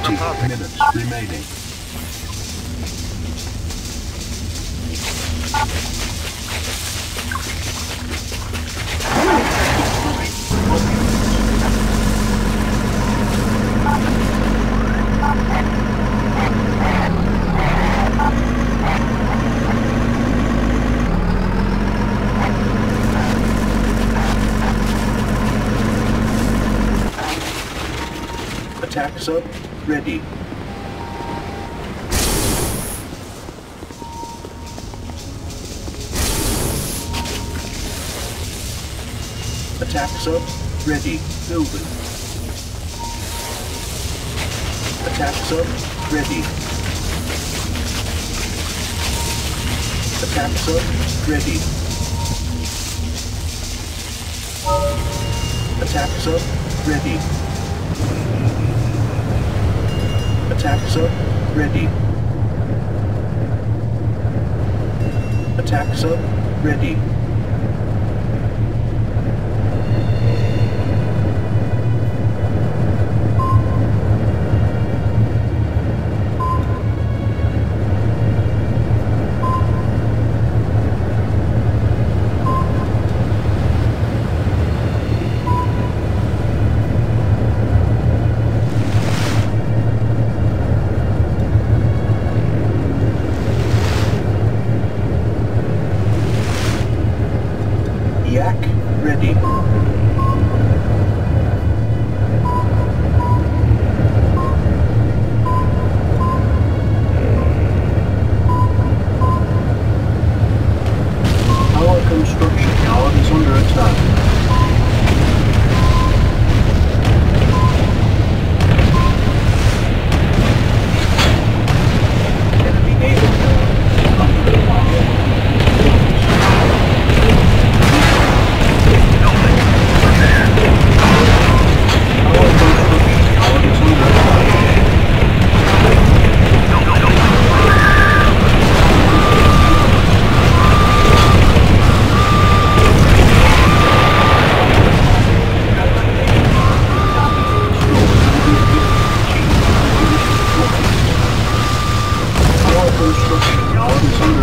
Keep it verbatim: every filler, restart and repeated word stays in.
thirty minutes remaining. Attack sub ready. Attack sub ready. Building. Attack sub ready. Attack sub ready. Attack sub ready. Attack sub ready. Attack sub ready. Construction now is under